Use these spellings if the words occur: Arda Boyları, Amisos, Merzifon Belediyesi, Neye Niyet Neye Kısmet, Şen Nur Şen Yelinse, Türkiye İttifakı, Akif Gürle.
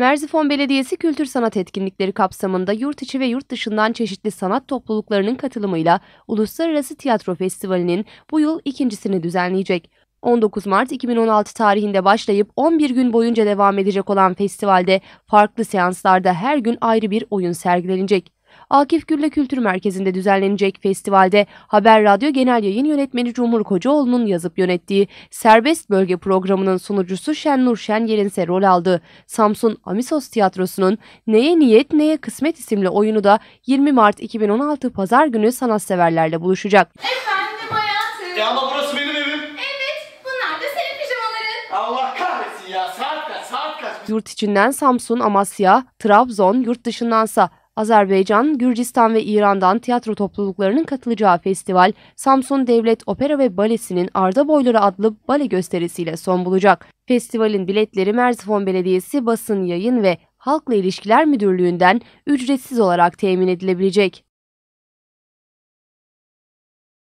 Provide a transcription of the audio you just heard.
Merzifon Belediyesi kültür sanat etkinlikleri kapsamında yurt içi ve yurt dışından çeşitli sanat topluluklarının katılımıyla Uluslararası Tiyatro Festivali'nin bu yıl ikincisini düzenleyecek. 19 Mart 2016 tarihinde başlayıp 11 gün boyunca devam edecek olan festivalde farklı seanslarda her gün ayrı bir oyun sergilenecek. Akif Gürle Kültür Merkezi'nde düzenlenecek festivalde Haber Radyo Genel Yayın Yönetmeni Cumhur Kocaoğlu'nun yazıp yönettiği Serbest Bölge programının sunucusu Şen Nur Şen Yelinse rol aldı. Samsun Amisos Tiyatrosu'nun Neye Niyet Neye Kısmet isimli oyunu da 20 Mart 2016 Pazar günü sanatseverlerle buluşacak. Efendim hayatım. Ya ama burası benim evim. Evet, bunlar da senin pijamaların. Allah kahretsin ya, saat kaç. Yurt içinden Samsun, Amasya, Trabzon, yurt dışındansa Azerbaycan, Gürcistan ve İran'dan tiyatro topluluklarının katılacağı festival, Samsun Devlet Opera ve Balesi'nin Arda Boyları adlı bale gösterisiyle son bulacak. Festivalin biletleri Merzifon Belediyesi Basın Yayın ve Halkla İlişkiler Müdürlüğü'nden ücretsiz olarak temin edilebilecek.